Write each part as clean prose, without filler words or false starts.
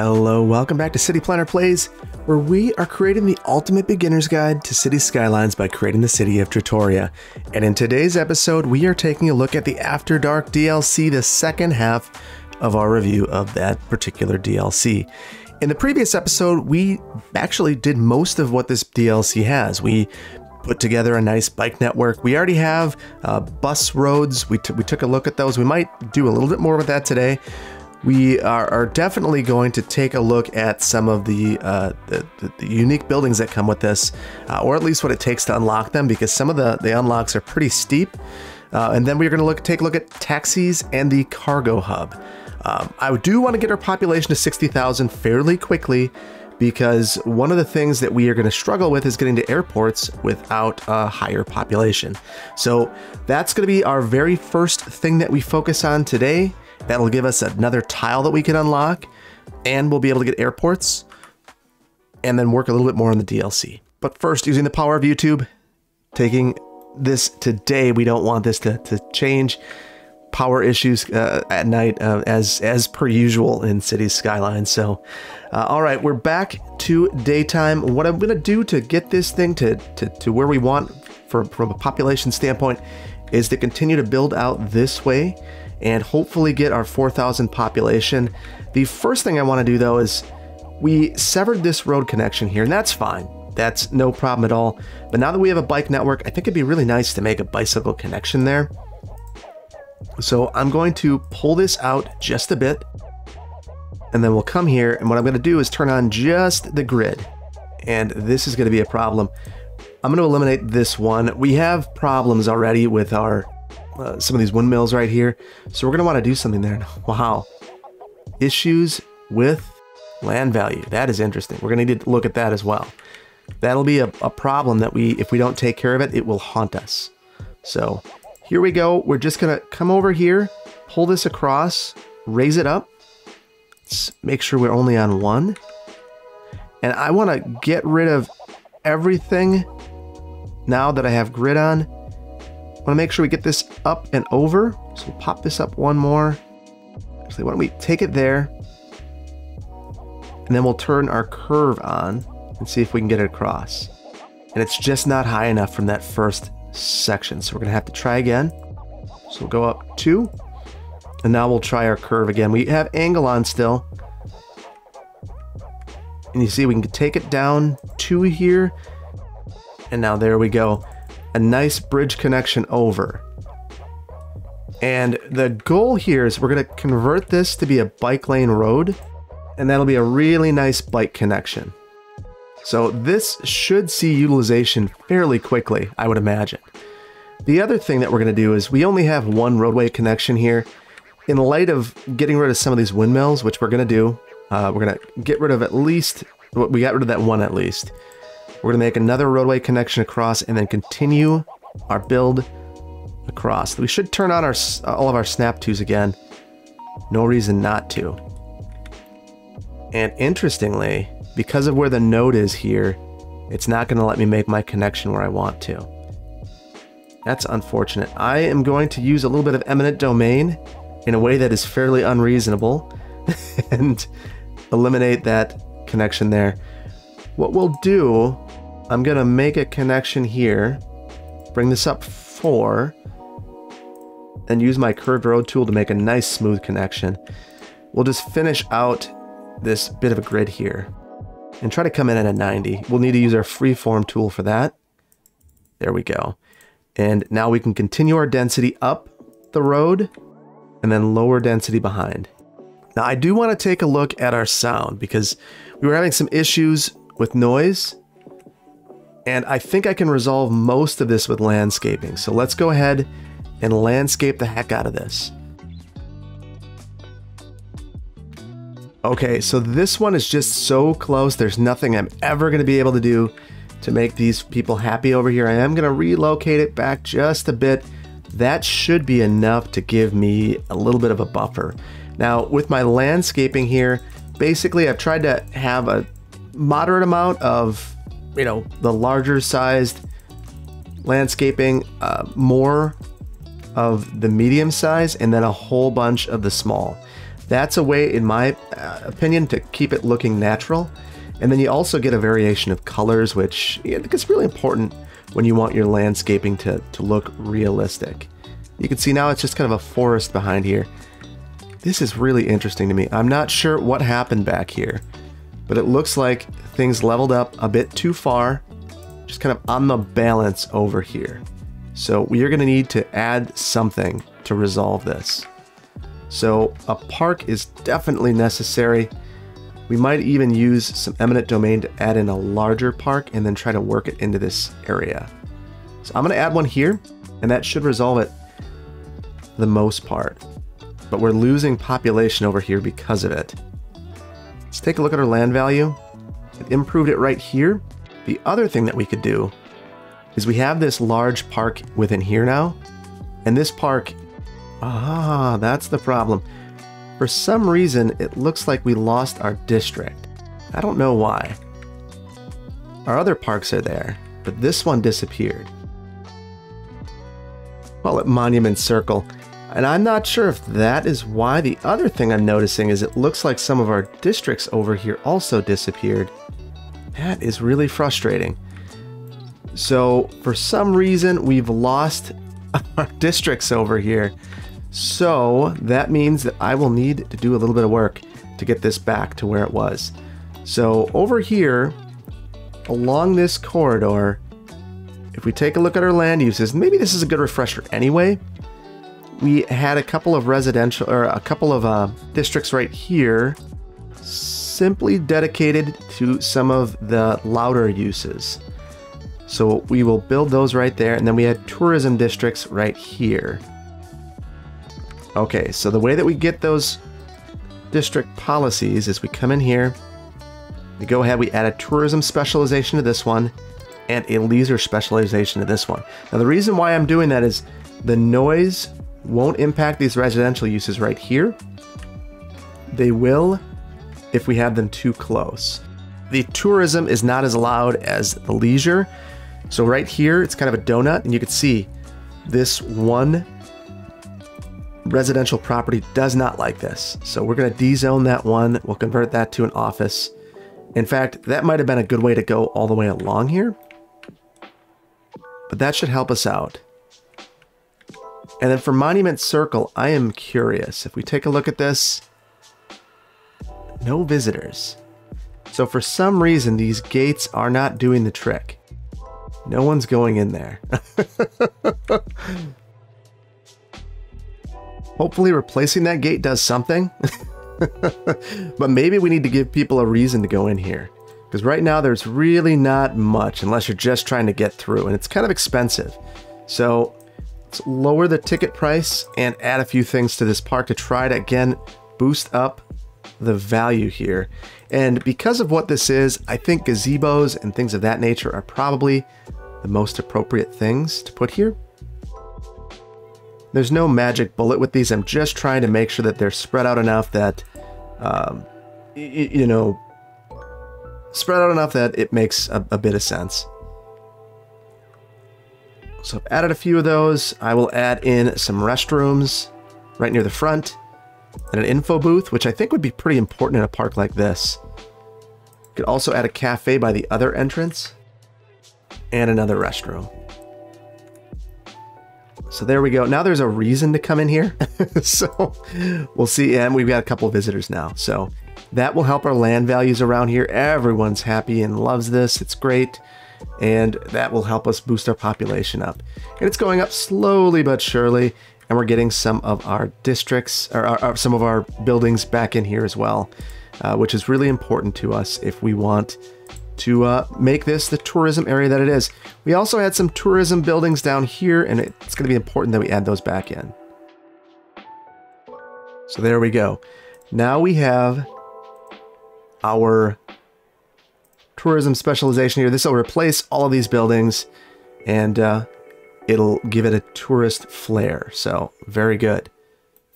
Hello, welcome back to City Planner Plays, where we are creating the ultimate beginner's guide to city skylines by creating the city of Trittoria. And in today's episode, we are taking a look at the After Dark DLC, the second half of our review of that particular DLC. In the previous episode, we actually did most of what this DLC has. We put together a nice bike network. We already have bus roads. We took a look at those. We might do a little bit more with that today. We are definitely going to take a look at some of the unique buildings that come with this, or at least what it takes to unlock them, because some of the unlocks are pretty steep. And then we're going to take a look at taxis and the cargo hub. I do want to get our population to 60,000 fairly quickly, because one of the things that we are going to struggle with is getting to airports without a higher population. So that's going to be our very first thing that we focus on today. That'll give us another tile that we can unlock, and we'll be able to get airports and then work a little bit more on the DLC. But first, using the power of YouTube, taking this today, we don't want this to change. Power issues at night as per usual in Cities Skylines. So, all right, we're back to daytime. What I'm gonna do to get this thing to where we want from a population standpoint is to continue to build out this way and hopefully get our 4,000 population. The first thing I want to do, though, is we severed this road connection here, and that's fine. That's no problem at all. But now that we have a bike network, I think it'd be really nice to make a bicycle connection there. So I'm going to pull this out just a bit, and then we'll come here, and what I'm going to do is turn on just the grid. And this is going to be a problem. I'm going to eliminate this one. We have problems already with our some of these windmills right here, so we're going to want to do something there. Wow. Issues with land value. That is interesting. We're going to need to look at that as well. That'll be a problem that if we don't take care of it, it will haunt us. So here we go. We're just going to come over here, pull this across, raise it up. Let's make sure we're only on one. And I want to get rid of everything now that I have grid on. I want to make sure we get this up and over, so we'll pop this up one more. Actually, why don't we take it there, and then we'll turn our curve on and see if we can get it across. And it's just not high enough from that first section, so we're gonna have to try again. So we'll go up two, and now we'll try our curve again. We have angle on still, and you see we can take it down two here, and now there we go. A nice bridge connection over. And the goal here is we're going to convert this to be a bike lane road, and that'll be a really nice bike connection. So this should see utilization fairly quickly, I would imagine. The other thing that we're going to do is we only have one roadway connection here. In light of getting rid of some of these windmills, which we're going to do, we're going to get rid of at least, we got rid of that one at least. We're going to make another roadway connection across and then continue our build across. We should turn on all of our snap twos again. No reason not to. And interestingly, because of where the node is here, it's not going to let me make my connection where I want to. That's unfortunate. I am going to use a little bit of eminent domain in a way that is fairly unreasonable and eliminate that connection there. What we'll do, I'm gonna make a connection here, bring this up four, and use my curved road tool to make a nice smooth connection. We'll just finish out this bit of a grid here and try to come in at a 90. We'll need to use our freeform tool for that. There we go. And now we can continue our density up the road and then lower density behind. Now I do wanna take a look at our sound, because we were having some issues with noise, and I think I can resolve most of this with landscaping. So let's go ahead and landscape the heck out of this. Okay, so this one is just so close. There's nothing I'm ever going to be able to do to make these people happy over here. I am going to relocate it back just a bit. That should be enough to give me a little bit of a buffer. Now, with my landscaping here, basically I've tried to have a moderate amount of, you know, the larger sized landscaping, more of the medium size, and then a whole bunch of the small. That's a way, in my opinion, to keep it looking natural. And then you also get a variation of colors, which I think is really important when you want your landscaping to look realistic. You can see now it's just kind of a forest behind here. This is really interesting to me. I'm not sure what happened back here, but it looks like things leveled up a bit too far, just kind of on the balance over here. So we're gonna need to add something to resolve this. So a park is definitely necessary. We might even use some eminent domain to add in a larger park and then try to work it into this area. So I'm gonna add one here, and that should resolve it for the most part. But we're losing population over here because of it. Let's take a look at our land value. It improved it right here. The other thing that we could do is we have this large park within here now, and this park, that's the problem. For some reason, it looks like we lost our district. I don't know why. Our other parks are there, but this one disappeared. Call it Monument Circle. And I'm not sure if that is why. The other thing I'm noticing is it looks like some of our districts over here also disappeared. That is really frustrating. So for some reason, we've lost our districts over here. So that means that I will need to do a little bit of work to get this back to where it was. So over here, along this corridor, if we take a look at our land uses, maybe this is a good refresher anyway. We had a couple of residential, or a couple of districts right here, simply dedicated to some of the louder uses. So we will build those right there, and then we had tourism districts right here. Okay, so the way that we get those district policies is we come in here, we go ahead, we add a tourism specialization to this one, and a leisure specialization to this one. Now the reason why I'm doing that is the noise won't impact these residential uses right here. They will if we have them too close. The tourism is not as loud as the leisure. So right here, it's kind of a donut, and you can see this one residential property does not like this. So we're gonna dezone that one. We'll convert that to an office. In fact, that might've been a good way to go all the way along here, but that should help us out. And then for Monument Circle, I am curious. If we take a look at this, no visitors. So for some reason, these gates are not doing the trick. No one's going in there. Hopefully replacing that gate does something, but maybe we need to give people a reason to go in here, because right now there's really not much unless you're just trying to get through, and it's kind of expensive. So let's lower the ticket price and add a few things to this park to try to, again, boost up the value here. And because of what this is, I think gazebos and things of that nature are probably the most appropriate things to put here. There's no magic bullet with these. I'm just trying to make sure that they're spread out enough that, spread out enough that it makes a bit of sense. So I've added a few of those. I will add in some restrooms right near the front and an info booth, which I think would be pretty important in a park like this. You could also add a cafe by the other entrance and another restroom. So there we go. Now there's a reason to come in here. So we'll see. And we've got a couple of visitors now. So that will help our land values around here. Everyone's happy and loves this. It's great. And that will help us boost our population up. And it's going up slowly but surely. And we're getting some of our districts, or some of our buildings back in here as well, which is really important to us if we want to make this the tourism area that it is. We also had some tourism buildings down here, and it's gonna be important that we add those back in. So there we go. Now we have our tourism specialization here. This will replace all of these buildings, and it'll give it a tourist flair. So very good.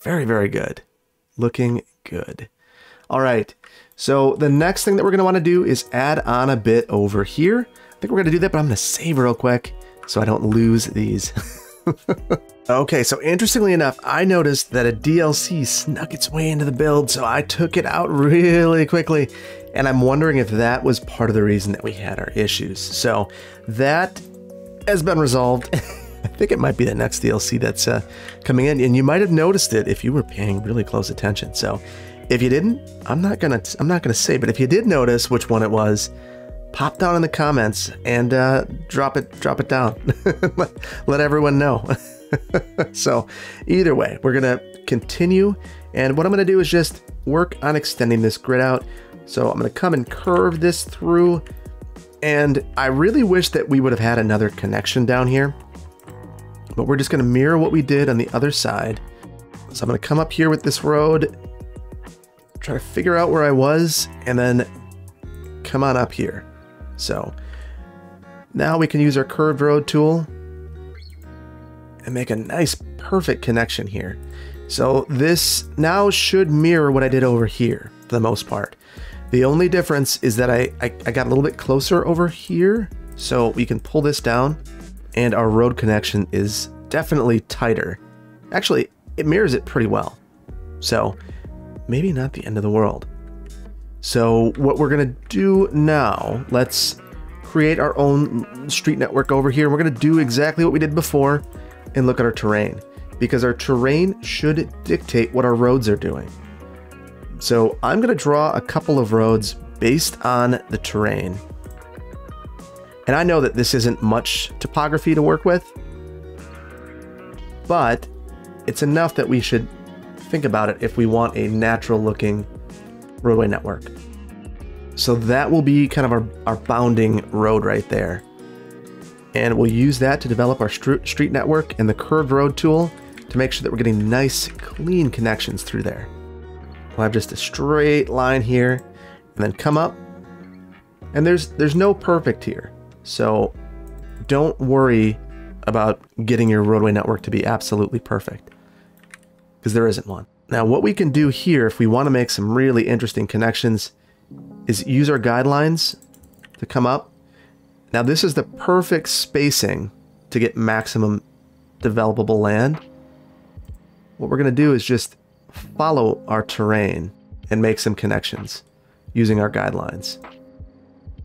Very, very good. Looking good. All right. So the next thing that we're going to want to do is add on a bit over here. I think we're going to do that, but I'm going to save real quick so I don't lose these. Okay, so interestingly enough, I noticed that a DLC snuck its way into the build, so I took it out really quickly, and I'm wondering if that was part of the reason that we had our issues. So that has been resolved. I think it might be the next DLC that's coming in, and you might have noticed it if you were paying really close attention. So if you didn't, I'm not gonna say, but if you did notice which one it was, pop down in the comments and drop it down. Let everyone know. So either way, we're going to continue, and what I'm going to do is just work on extending this grid out. So I'm going to come and curve this through, and I really wish that we would have had another connection down here, but we're just going to mirror what we did on the other side. So I'm going to come up here with this road, try to figure out where I was, and then come on up here. So now we can use our curved road tool and make a nice perfect connection here. So this now should mirror what I did over here for the most part. The only difference is that I got a little bit closer over here, so we can pull this down and our road connection is definitely tighter. Actually, it mirrors it pretty well. So maybe not the end of the world. So what we're gonna do now, let's create our own street network over here. We're gonna do exactly what we did before and look at our terrain, because our terrain should dictate what our roads are doing. So I'm going to draw a couple of roads based on the terrain. And I know that this isn't much topography to work with, but it's enough that we should think about it if we want a natural looking roadway network. So that will be kind of our bounding road right there. And we'll use that to develop our street network and the curved road tool to make sure that we're getting nice, clean connections through there. We'll have just a straight line here and then come up. And there's no perfect here. So don't worry about getting your roadway network to be absolutely perfect, because there isn't one. Now, what we can do here, if we want to make some really interesting connections, is use our guidelines to come up. Now this is the perfect spacing to get maximum developable land. What we're going to do is just follow our terrain and make some connections using our guidelines.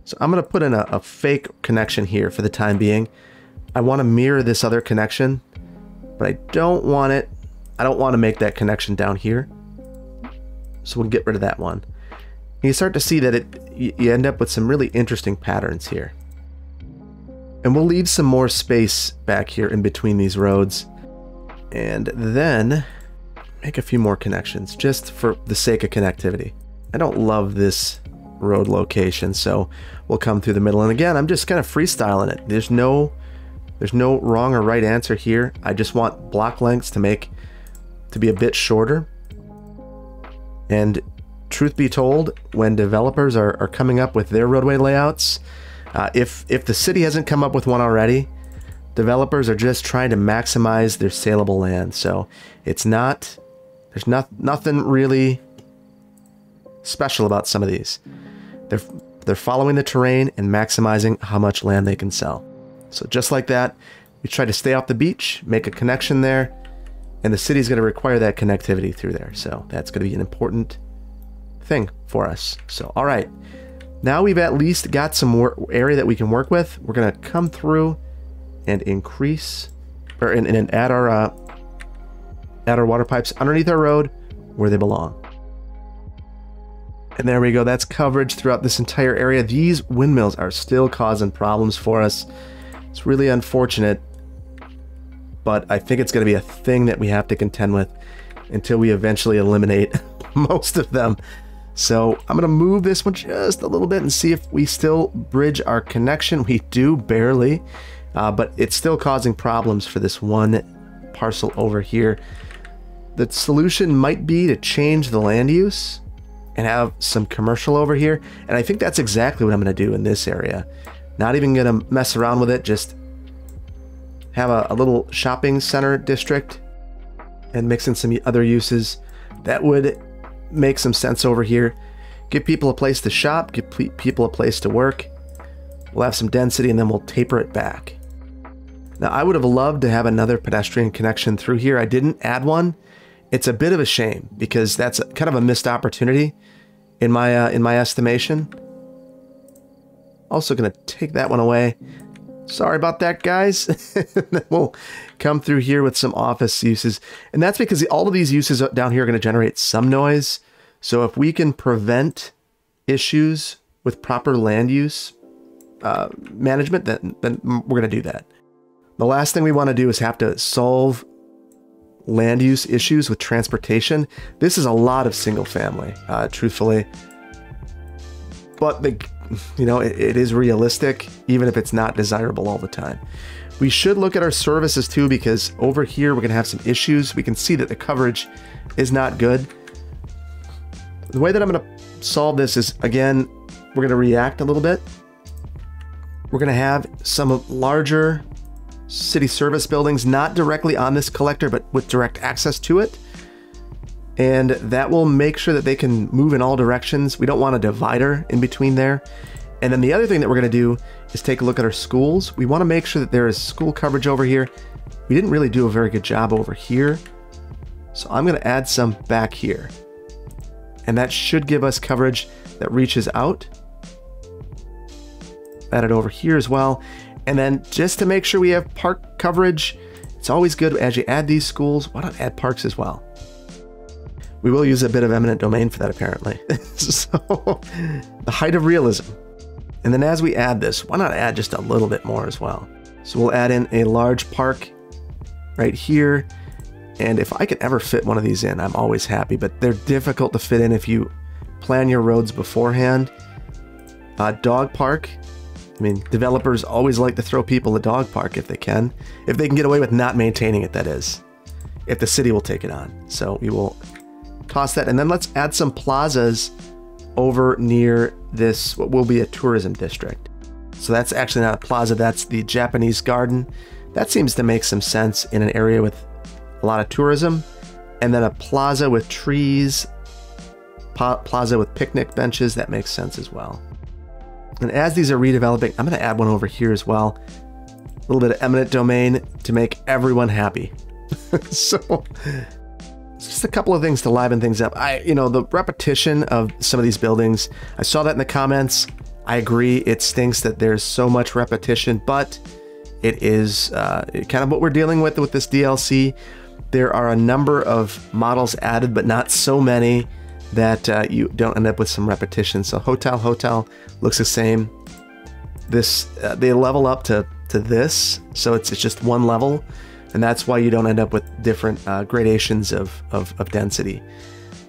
So I'm going to put in a fake connection here for the time being. I want to mirror this other connection, but I don't want to make that connection down here. So we'll get rid of that one. And you start to see that you end up with some really interesting patterns here. And we'll leave some more space back here in between these roads, and then make a few more connections just for the sake of connectivity. I don't love this road location, so we'll come through the middle. And again, I'm just kind of freestyling it. There's no wrong or right answer here. I just want block lengths to be a bit shorter. And truth be told, when developers are coming up with their roadway layouts, if the city hasn't come up with one already, developers are just trying to maximize their saleable land. So it's not, there's nothing really special about some of these. They're following the terrain and maximizing how much land they can sell. So just like that, we try to stay off the beach, make a connection there, and the city's going to require that connectivity through there. So that's going to be an important thing for us. So, all right. Now we've at least got some area that we can work with. We're going to come through and increase, or and add our water pipes underneath our road where they belong. And there we go. That's coverage throughout this entire area. These windmills are still causing problems for us. It's really unfortunate, but I think it's going to be a thing that we have to contend with until we eventually eliminate most of them. So I'm going to move this one just a little bit and see if we still bridge our connection. We do barely, but it's still causing problems for this one parcel over here. The solution might be to change the land use and have some commercial over here. And I think that's exactly what I'm going to do in this area. Not even going to mess around with it. Just have a little shopping center district and mix in some other uses that would make some sense over here. Give people a place to shop, give people a place to work. We'll have some density, and then we'll taper it back. Now, I would have loved to have another pedestrian connection through here. I didn't add one. It's a bit of a shame because that's kind of a missed opportunity in my estimation. Also going to take that one away. Sorry about that, guys. We'll come through here with some office uses. And that's because all of these uses down here are going to generate some noise. So if we can prevent issues with proper land use management, then we're going to do that. The last thing we want to do is have to solve land use issues with transportation. This is a lot of single family, truthfully. But it is realistic, even if it's not desirable all the time. We should look at our services too, because over here we're going to have some issues. We can see that the coverage is not good. The way that I'm going to solve this is, again, we're going to react a little bit. We're going to have some larger city service buildings, not directly on this collector, but with direct access to it. And that will make sure that they can move in all directions. We don't want a divider in between there. And then the other thing that we're going to do is take a look at our schools. We want to make sure that there is school coverage over here. We didn't really do a very good job over here. So I'm going to add some back here. And that should give us coverage that reaches out. Add it over here as well. And then just to make sure we have park coverage, it's always good as you add these schools, why not add parks as well? We will use a bit of eminent domain for that, apparently. So, the height of realism. And then as we add this, why not add just a little bit more as well? So we'll add in a large park right here. And if I could ever fit one of these in, I'm always happy, but they're difficult to fit in if you plan your roads beforehand. Dog park. I mean, developers always like to throw people a dog park if they can. If they can get away with not maintaining it, that is. If the city will take it on. So we will toss that. And then let's add some plazas over near this, what will be a tourism district. So that's actually not a plaza, that's the Japanese garden. That seems to make some sense in an area with a lot of tourism. And then a plaza with trees, plaza with picnic benches, that makes sense as well. And as these are redeveloping, I'm going to add one over here as well. A little bit of eminent domain to make everyone happy. So it's just a couple of things to liven things up. The repetition of some of these buildings, I saw that in the comments. I agree. It stinks that there's so much repetition, but it is kind of what we're dealing with this DLC. There are a number of models added, but not so many that you don't end up with some repetition. So hotel looks the same. This they level up to this, so it's just one level, and that's why you don't end up with different gradations of density.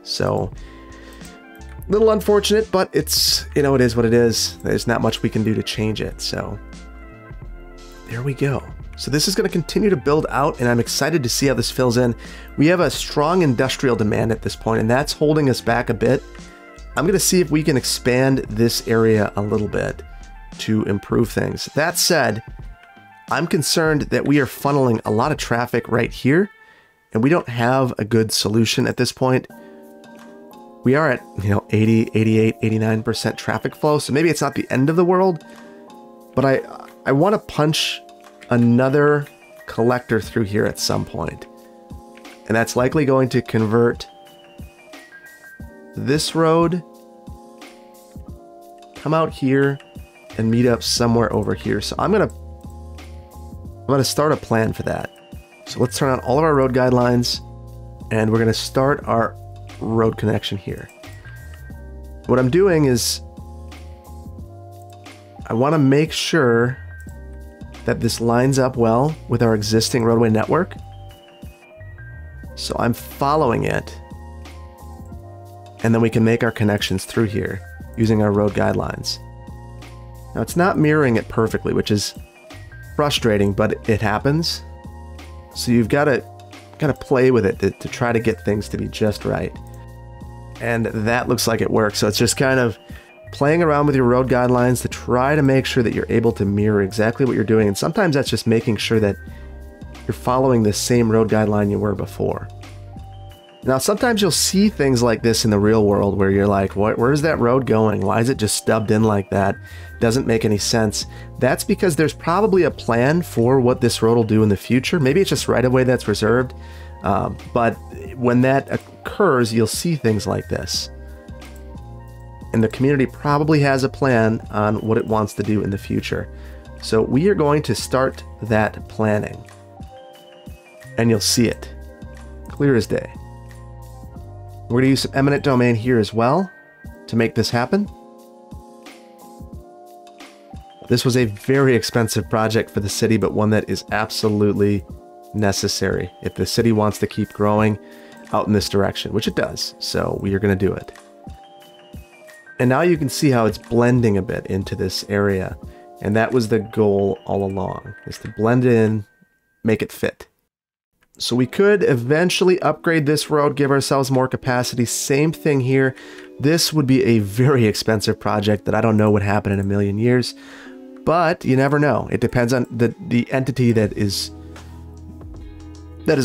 So a little unfortunate, but it's it is what it is. There's not much we can do to change it. So there we go. So this is going to continue to build out, and I'm excited to see how this fills in. We have a strong industrial demand at this point, and that's holding us back a bit. I'm going to see if we can expand this area a little bit to improve things. That said, I'm concerned that we are funneling a lot of traffic right here, and we don't have a good solution at this point. We are at 80, 88, 89% traffic flow, so maybe it's not the end of the world, but I want to punch another collector through here at some point. And that's likely going to convert this road, come out here and meet up somewhere over here. So I'm gonna start a plan for that. So let's turn on all of our road guidelines, and we're gonna start our road connection here. What I'm doing is I wanna make sure that this lines up well with our existing roadway network. So I'm following it, and then we can make our connections through here using our road guidelines. Now it's not mirroring it perfectly, which is frustrating, but it happens. So you've got to kind of play with it to try to get things to be just right. And that looks like it works. So it's just kind of playing around with your road guidelines to try to make sure that you're able to mirror exactly what you're doing. And sometimes that's just making sure that you're following the same road guideline you were before. Now, sometimes you'll see things like this in the real world where you're like, where is that road going? Why is it just stubbed in like that? Doesn't make any sense. That's because there's probably a plan for what this road will do in the future. Maybe it's just right away that's reserved. But when that occurs, you'll see things like this. And the community probably has a plan on what it wants to do in the future. So we are going to start that planning. And you'll see it. Clear as day. We're going to use some eminent domain here as well to make this happen. This was a very expensive project for the city, but one that is absolutely necessary if the city wants to keep growing out in this direction, which it does. So we are going to do it. And now you can see how it's blending a bit into this area. And that was the goal all along, is to blend in, make it fit. So we could eventually upgrade this road, give ourselves more capacity. Same thing here. This would be a very expensive project that I don't know would happen in a million years, but you never know. It depends on the entity that is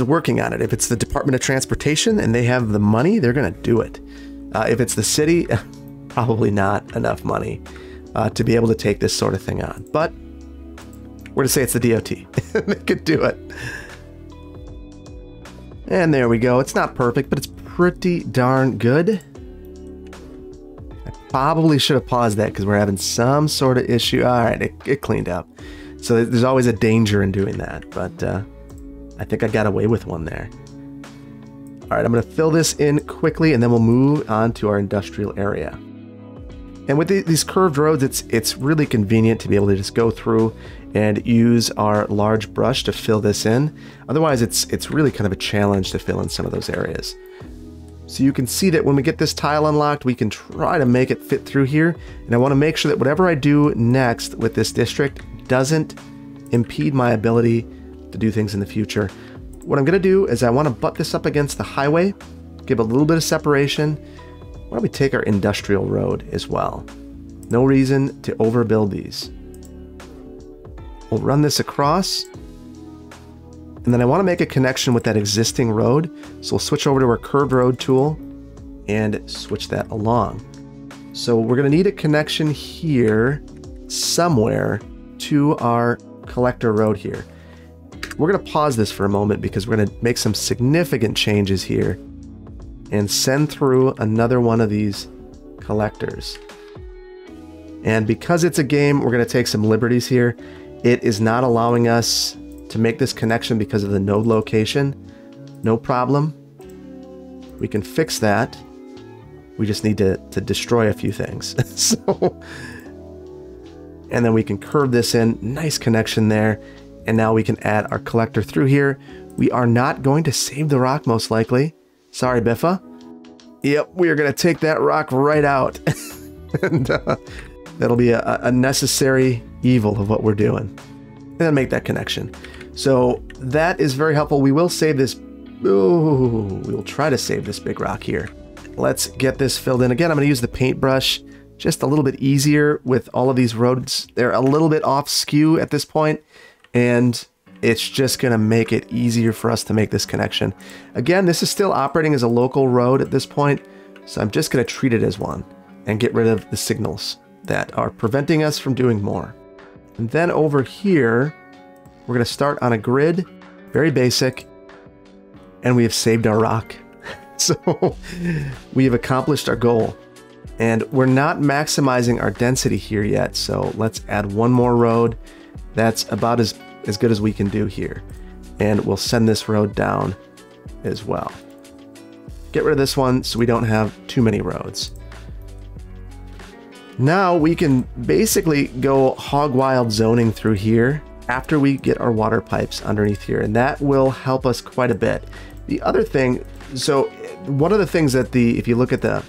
working on it. If it's the Department of Transportation and they have the money, they're going to do it. If it's the city, probably not enough money to be able to take this sort of thing on. But we're to say it's the DOT. They could do it. And there we go. It's not perfect, but it's pretty darn good. I probably should have paused that because we're having some sort of issue. All right, it cleaned up. So there's always a danger in doing that, but I think I got away with one there. All right, I'm going to fill this in quickly, and then we'll move on to our industrial area. And with these curved roads, it's really convenient to be able to just go through and use our large brush to fill this in. Otherwise, it's really kind of a challenge to fill in some of those areas. So you can see that when we get this tile unlocked, we can try to make it fit through here. And I want to make sure that whatever I do next with this district doesn't impede my ability to do things in the future. What I'm going to do is I want to butt this up against the highway, give a little bit of separation. Why don't we take our industrial road as well? No reason to overbuild these. We'll run this across. And then I want to make a connection with that existing road. So we'll switch over to our curved road tool and switch that along. So we're going to need a connection here somewhere to our collector road here. We're going to pause this for a moment because we're going to make some significant changes here and send through another one of these collectors. And because it's a game, we're going to take some liberties here. It is not allowing us to make this connection because of the node location. No problem. We can fix that. We just need to destroy a few things. So, and then we can curve this in. Nice connection there. And now we can add our collector through here. We are not going to save the rock, most likely. Sorry, Biffa. Yep, we are going to take that rock right out. And that'll be a necessary evil of what we're doing. And then make that connection. So that is very helpful. We will save this. Ooh, we will try to save this big rock here. Let's get this filled in. Again, I'm going to use the paintbrush. Just a little bit easier with all of these roads. They're a little bit off skew at this point. And it's just going to make it easier for us to make this connection. Again, this is still operating as a local road at this point, so I'm just going to treat it as one and get rid of the signals that are preventing us from doing more. And then over here, we're going to start on a grid, very basic, and we have saved our rock. So we have accomplished our goal. And we're not maximizing our density here yet, so let's add one more road. That's about as good as we can do here. And we'll send this road down as well. Get rid of this one so we don't have too many roads. Now we can basically go hog wild zoning through here after we get our water pipes underneath here, and that will help us quite a bit. The other thing, so one of the things that if you look at the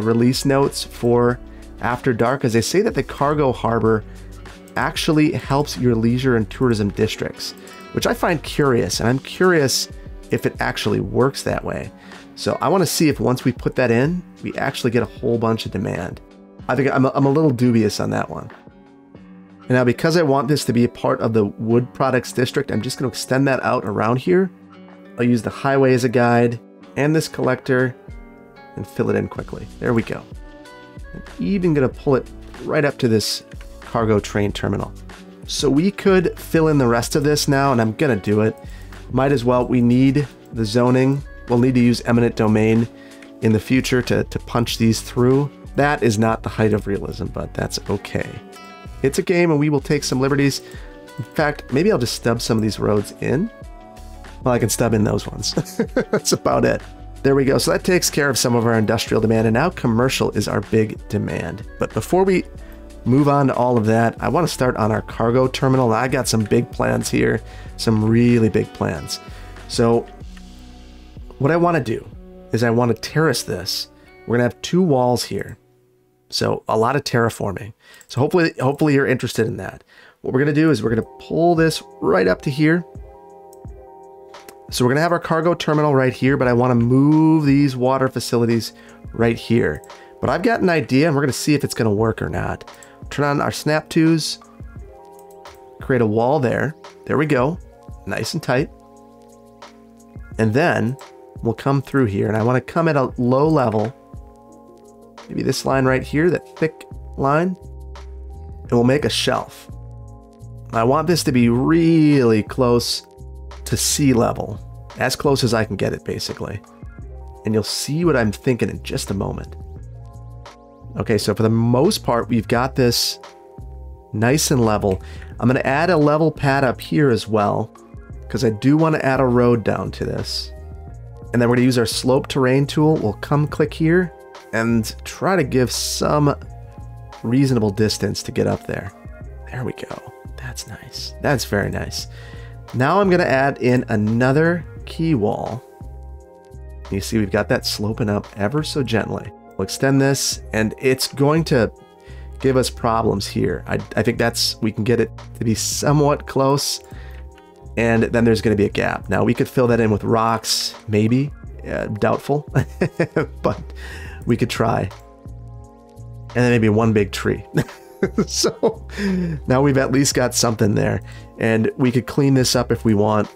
release notes for After Dark, is they say that the cargo harbor actually helps your leisure and tourism districts, which I find curious, and I'm curious if it actually works that way. So I want to see if once we put that in, we actually get a whole bunch of demand. I think I'm a little dubious on that one. And now because I want this to be a part of the wood products district, I'm just going to extend that out around here. I'll use the highway as a guide, and this collector and fill it in quickly. There we go. I'm even going to pull it right up to this cargo train terminal. So we could fill in the rest of this now, and I'm going to do it. Might as well. We need the zoning. We'll need to use eminent domain in the future to punch these through. That is not the height of realism, but that's okay. It's a game and we will take some liberties. In fact, maybe I'll just stub some of these roads in. Well, I can stub in those ones. That's about it. There we go. So that takes care of some of our industrial demand, and now commercial is our big demand. But before we move on to all of that, I want to start on our cargo terminal. I got some big plans here, some really big plans. So what I want to do is I want to terrace this. We're going to have two walls here. So a lot of terraforming. So hopefully you're interested in that. What we're going to do is we're going to pull this right up to here. So we're going to have our cargo terminal right here, but I want to move these water facilities right here. But I've got an idea, and we're going to see if it's going to work or not. Turn on our snap twos, create a wall there. There we go. Nice and tight. And then we'll come through here, and I want to come at a low level. Maybe this line right here, that thick line, and we'll make a shelf. I want this to be really close to sea level, as close as I can get it, basically. And you'll see what I'm thinking in just a moment. Okay, so for the most part, we've got this nice and level. I'm going to add a level pad up here as well, because I do want to add a road down to this. And then we're going to use our slope terrain tool. We'll come click here and try to give some reasonable distance to get up there. There we go. That's nice. That's very nice. Now I'm going to add in another key wall. You see we've got that sloping up ever so gently. We'll extend this, and it's going to give us problems here. I think that's, we can get it to be somewhat close, and then there's going to be a gap. Now we could fill that in with rocks, maybe. Doubtful, but we could try. And then maybe one big tree. So now we've at least got something there, and we could clean this up if we want.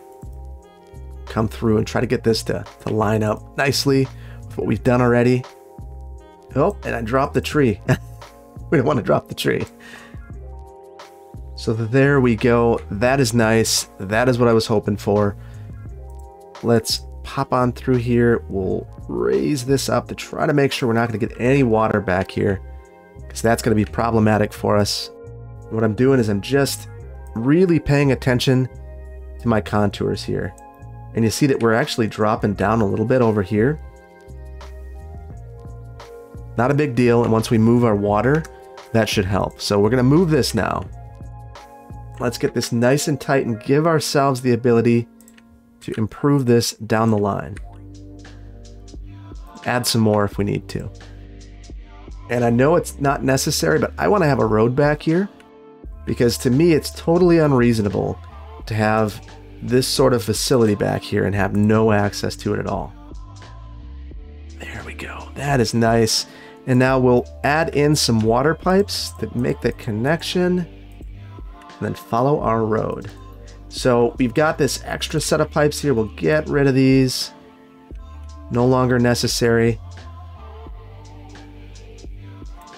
Come through and try to get this to line up nicely with what we've done already. Oh, and I dropped the tree. We don't want to drop the tree. So there we go. That is nice. That is what I was hoping for. Let's pop on through here. We'll raise this up to try to make sure we're not going to get any water back here, because that's going to be problematic for us. What I'm doing is I'm just really paying attention to my contours here. And you see that we're actually dropping down a little bit over here. Not a big deal. And once we move our water, that should help. So we're going to move this now. Let's get this nice and tight and give ourselves the ability to improve this down the line. Add some more if we need to. And I know it's not necessary, but I want to have a road back here, because to me it's totally unreasonable to have this sort of facility back here and have no access to it at all. There we go. That is nice. And now we'll add in some water pipes that make the connection, and then follow our road. So we've got this extra set of pipes here. We'll get rid of these. No longer necessary.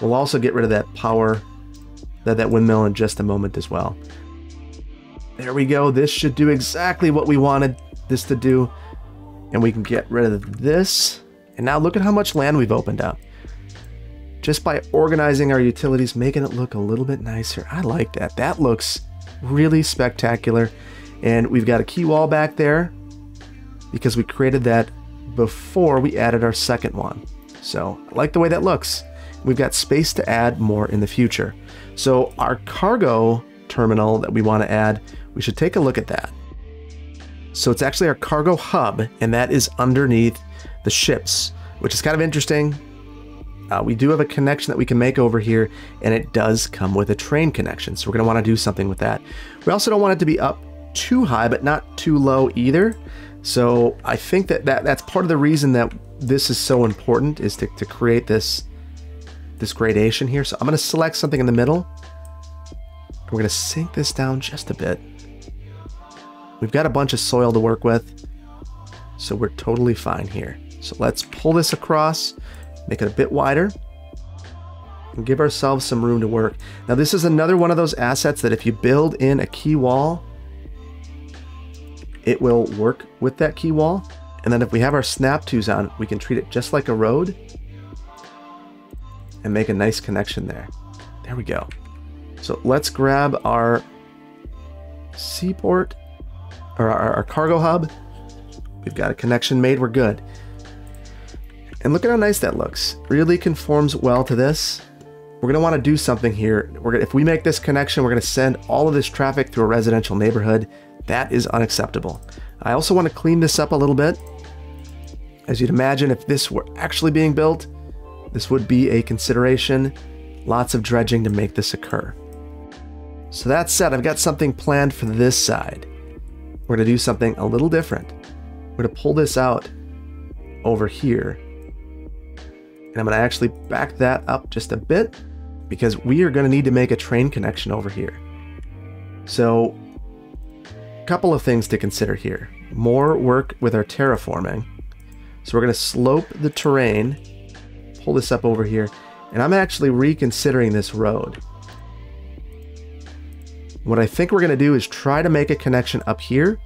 We'll also get rid of that power, that windmill in just a moment as well. There we go. This should do exactly what we wanted this to do. And we can get rid of this. And now look at how much land we've opened up. Just by organizing our utilities, making it look a little bit nicer. I like that. That looks really spectacular. And we've got a key wall back there, because we created that before we added our second one. So I like the way that looks. We've got space to add more in the future. So our cargo terminal that we want to add, we should take a look at that. So it's actually our cargo hub, and that is underneath the ships, which is kind of interesting. We do have a connection that we can make over here, and it does come with a train connection. So we're going to want to do something with that. We also don't want it to be up too high, but not too low either. So I think that's part of the reason that this is so important, is to create this gradation here. So I'm going to select something in the middle. We're going to sink this down just a bit. We've got a bunch of soil to work with, so we're totally fine here. So let's pull this across, make it a bit wider, and give ourselves some room to work. Now this is another one of those assets that if you build in a key wall, it will work with that key wall. And then if we have our snap twos on, we can treat it just like a road and make a nice connection there. There we go. So let's grab our seaport or our cargo hub. We've got a connection made. We're good. And look at how nice that looks. Really conforms well to this. We're gonna want to do something here. If we make this connection, we're gonna send all of this traffic through a residential neighborhood. That is unacceptable. I also want to clean this up a little bit. As you'd imagine, if this were actually being built, this would be a consideration. Lots of dredging to make this occur. So that said, I've got something planned for this side. We're gonna do something a little different. We're gonna pull this out over here. And I'm gonna actually back that up just a bit because we are gonna need to make a train connection over here. So a couple of things to consider here. More work with our terraforming. So we're gonna slope the terrain, pull this up over here, and I'm actually reconsidering this road. What I think we're gonna do is try to make a connection up here,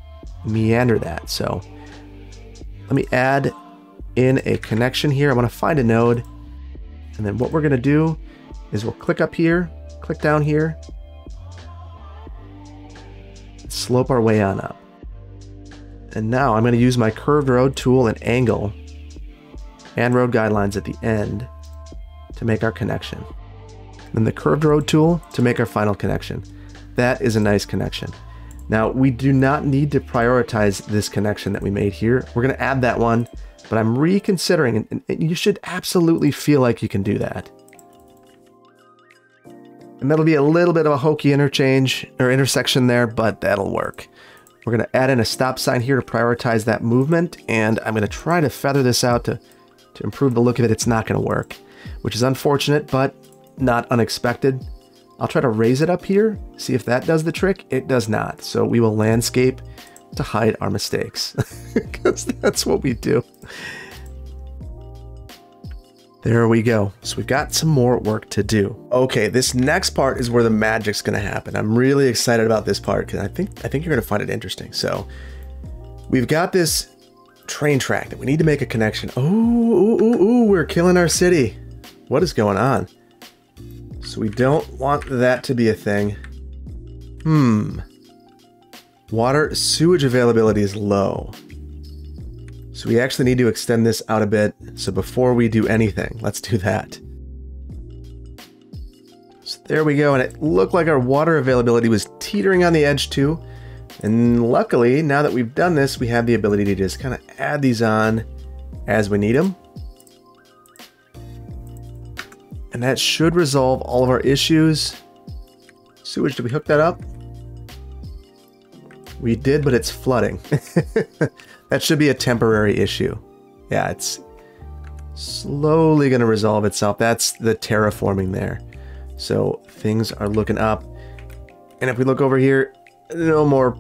meander that. So let me add in a connection here. I'm gonna find a node. And then what we're gonna do is we'll click up here, click down here, slope our way on up. And now I'm gonna use my curved road tool and angle and road guidelines at the end to make our connection. Then the curved road tool to make our final connection. That is a nice connection. Now we do not need to prioritize this connection that we made here. We're gonna add that one, but I'm reconsidering, and you should absolutely feel like you can do that. And that'll be a little bit of a hokey interchange or intersection there, but that'll work. We're gonna add in a stop sign here to prioritize that movement, and I'm gonna try to feather this out to improve the look of it. It's not gonna work, which is unfortunate, but not unexpected. I'll try to raise it up here, see if that does the trick. It does not. So we will landscape to hide our mistakes because that's what we do. There we go. So we've got some more work to do. Okay, this next part is where the magic's gonna happen. I'm really excited about this part because I think you're gonna find it interesting. So we've got this train track that we need to make a connection. Ooh, we're killing our city. What is going on? So we don't want that to be a thing. Water sewage availability is low. So we actually need to extend this out a bit. So before we do anything, let's do that. So there we go. And it looked like our water availability was teetering on the edge too. And luckily, now that we've done this, we have the ability to just kind of add these on as we need them. And that should resolve all of our issues. Sewage, did we hook that up? We did, but it's flooding. That should be a temporary issue. Yeah, it's slowly gonna resolve itself. That's the terraforming there. So things are looking up. And if we look over here, no more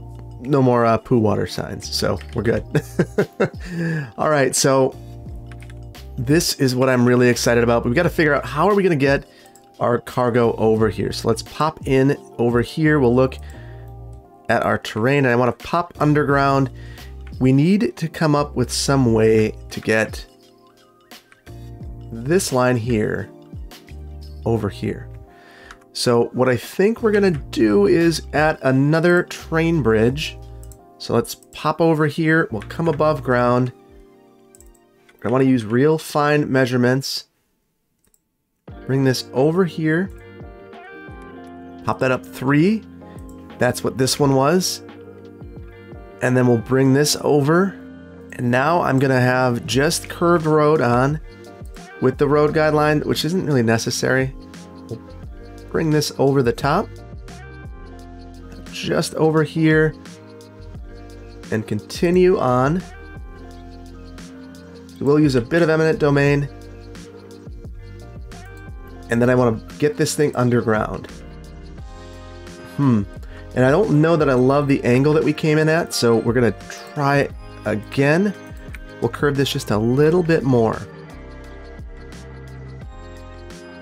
poo water signs. So we're good. All right, so this is what I'm really excited about. We've got to figure out how are we going to get our cargo over here. So let's pop in over here. We'll look at our terrain and I want to pop underground. We need to come up with some way to get this line here over here. So what I think we're going to do is add another train bridge. So let's pop over here. We'll come above ground. I want to use real fine measurements. Bring this over here. Pop that up 3. That's what this one was. And then we'll bring this over. And now I'm going to have just curved road on with the road guideline, which isn't really necessary. We'll bring this over the top. Just over here. And continue on. We'll use a bit of eminent domain. And then I want to get this thing underground. And I don't know that I love the angle that we came in at, so we're going to try again. We'll curve this just a little bit more.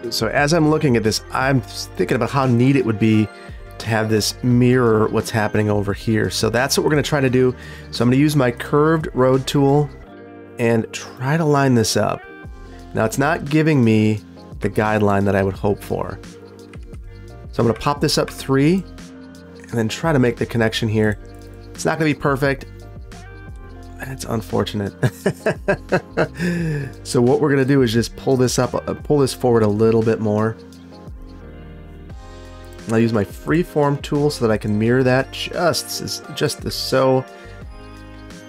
So as I'm looking at this, I'm thinking about how neat it would be to have this mirror what's happening over here. So that's what we're going to try to do. So I'm going to use my curved road tool and try to line this up. Now it's not giving me the guideline that I would hope for. So I'm going to pop this up 3 and then try to make the connection here. It's not going to be perfect. That's unfortunate. So what we're going to do is just pull this forward a little bit more. And I'll use my freeform tool so that I can mirror that just as so.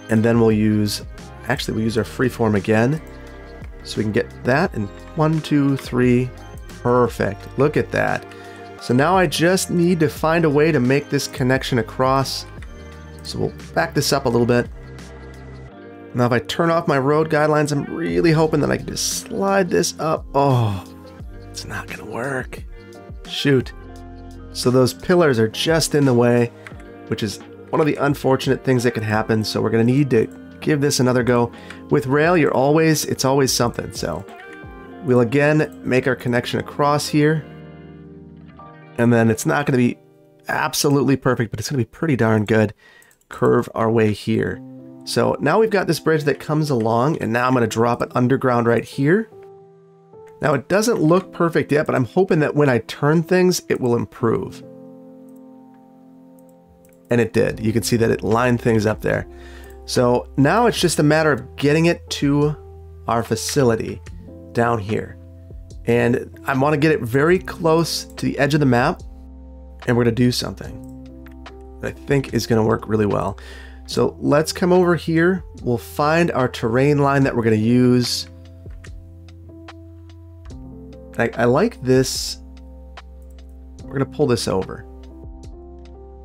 And then we'll use, actually we'll use our freeform again. So we can get that and 1, 2, 3, perfect. Look at that. So now I just need to find a way to make this connection across. So we'll back this up a little bit. Now if I turn off my road guidelines, I'm really hoping that I can just slide this up. Oh, it's not gonna work. Shoot. So those pillars are just in the way, which is one of the unfortunate things that can happen. So we're gonna need to give this another go. With rail, it's always something. So we'll again make our connection across here. And then it's not gonna be absolutely perfect, but it's gonna be pretty darn good. Curve our way here. So now we've got this bridge that comes along, and now I'm going to drop it underground right here. Now it doesn't look perfect yet, but I'm hoping that when I turn things, it will improve. And it did. You can see that it lined things up there. So now it's just a matter of getting it to our facility down here. And I want to get it very close to the edge of the map, and we're going to do something that I think is going to work really well. So let's come over here. We'll find our terrain line that we're going to use. I like this. We're going to pull this over.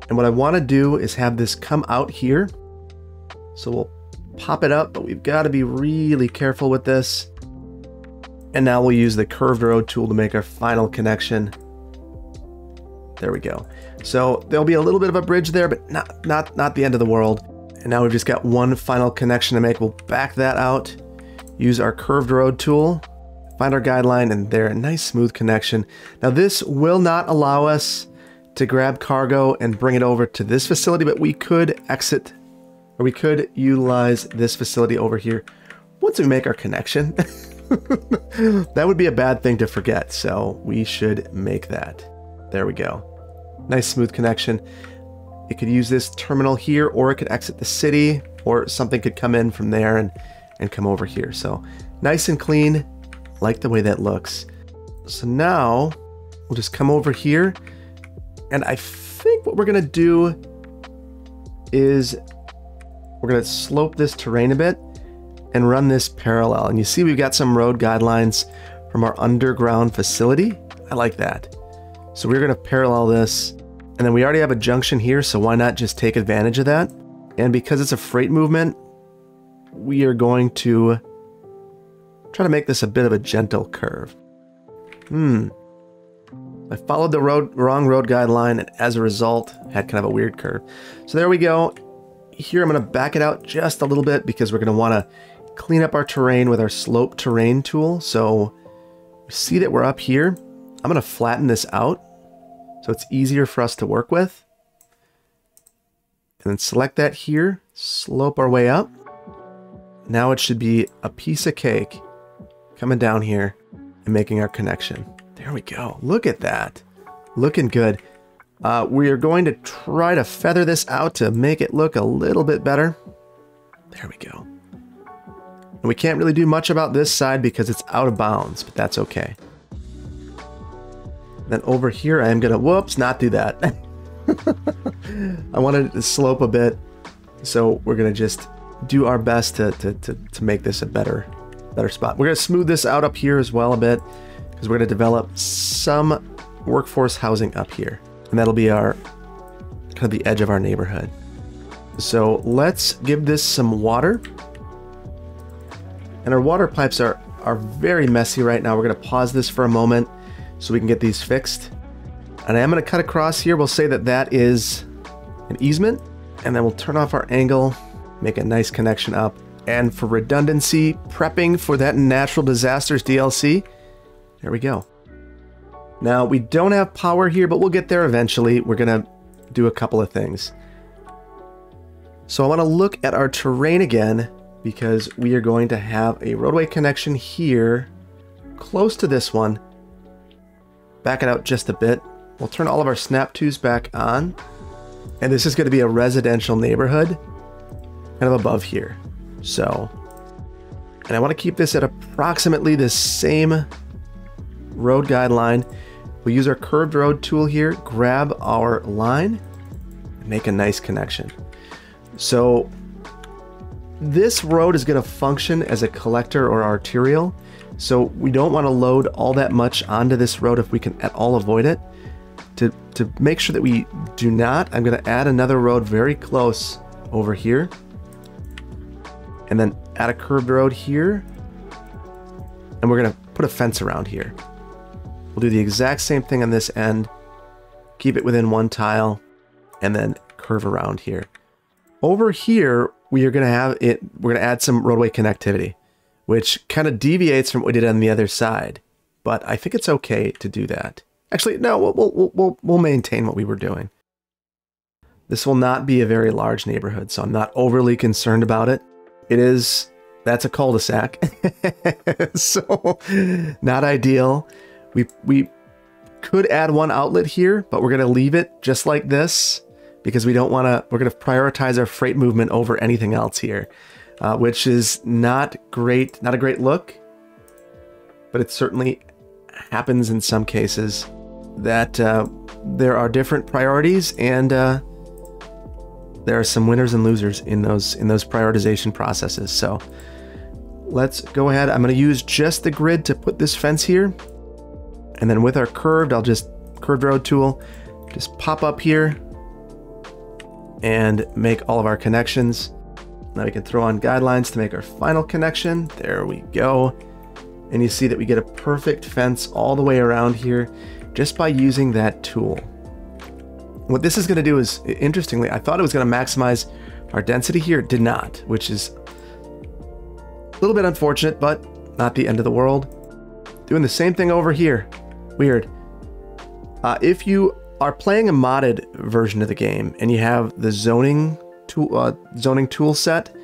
And what I want to do is have this come out here. So we'll pop it up, but we've got to be really careful with this. And now we'll use the curved road tool to make our final connection. There we go. So there'll be a little bit of a bridge there, but not the end of the world. And now we've just got one final connection to make. We'll back that out, use our curved road tool, find our guideline, and there, a nice smooth connection. Now this will not allow us to grab cargo and bring it over to this facility, but we could exit, or we could utilize this facility over here once we make our connection. That would be a bad thing to forget, so we should make that. There we go. Nice smooth connection. It could use this terminal here, or it could exit the city, or something could come in from there and come over here. So nice and clean. Like the way that looks. So now we'll just come over here, and I think what we're gonna do is we're gonna slope this terrain a bit and run this parallel. And you see we've got some road guidelines from our underground facility. I like that. So we're going to parallel this, and then we already have a junction here, so why not just take advantage of that? And because it's a freight movement, we are going to try to make this a bit of a gentle curve. I followed the wrong road guideline, and as a result, had kind of a weird curve. So there we go. Here I'm going to back it out just a little bit because we're going to want to clean up our terrain with our slope terrain tool. So see that we're up here. I'm going to flatten this out, so it's easier for us to work with. And then select that here, slope our way up. Now it should be a piece of cake coming down here and making our connection. There we go. Look at that. Looking good. We are going to try to feather this out to make it look a little bit better. There we go. And we can't really do much about this side because it's out of bounds, but that's okay. Then over here, I am gonna, whoops, not do that. I wanted it to slope a bit, so we're gonna just do our best to make this a better spot. We're gonna smooth this out up here as well a bit, because we're gonna develop some workforce housing up here. And that'll be our, kind of the edge of our neighborhood. So let's give this some water. And our water pipes are very messy right now. We're gonna pause this for a moment, so we can get these fixed. And I am gonna cut across here. We'll say that that is an easement, and then we'll turn off our angle, make a nice connection up, and for redundancy, prepping for that Natural Disasters DLC. There we go. Now, we don't have power here, but we'll get there eventually. We're gonna do a couple of things. So I want to look at our terrain again, because we are going to have a roadway connection here, close to this one. Back it out just a bit. We'll turn all of our snap twos back on. And this is going to be a residential neighborhood, kind of above here. So, and I want to keep this at approximately the same road guideline. We'll use our curved road tool here, grab our line, and make a nice connection. So this road is going to function as a collector or arterial. So we don't want to load all that much onto this road if we can at all avoid it. To make sure that we do not, I'm going to add another road very close over here. And then add a curved road here. And we're going to put a fence around here. We'll do the exact same thing on this end. Keep it within one tile. And then curve around here. Over here, we are going to have it. We're going to add some roadway connectivity, which kind of deviates from what we did on the other side. But I think it's okay to do that. Actually, no, we'll maintain what we were doing. This will not be a very large neighborhood, so I'm not overly concerned about it. It is, that's a cul-de-sac, so not ideal. We could add one outlet here, but we're going to leave it just like this because we don't want to, we're going to prioritize our freight movement over anything else here, which is not great, not a great look, but it certainly happens in some cases. That there are different priorities, and there are some winners and losers in those prioritization processes. So let's go ahead. I'm going to use just the grid to put this fence here, and then with our curved, I'll just curved road tool, just pop up here and make all of our connections. Now we can throw on guidelines to make our final connection. There we go. And you see that we get a perfect fence all the way around here just by using that tool. What this is going to do is, interestingly, I thought it was going to maximize our density here. It did not, which is a little bit unfortunate, but not the end of the world. Doing the same thing over here. Weird. If you are playing a modded version of the game and you have the zoning tool set,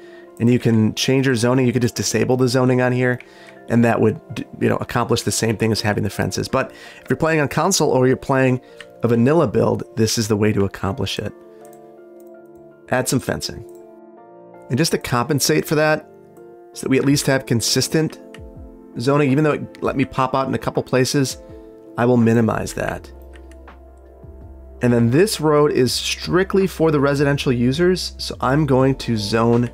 and you can change your zoning, you could just disable the zoning on here, and that would, you know, accomplish the same thing as having the fences. But if you're playing on console or you're playing a vanilla build, this is the way to accomplish it. Add some fencing. And just to compensate for that, so that we at least have consistent zoning, even though it let me pop out in a couple places, I will minimize that. And then this road is strictly for the residential users, so I'm going to zone